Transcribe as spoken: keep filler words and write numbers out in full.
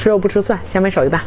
吃肉不吃蒜，下面少一半。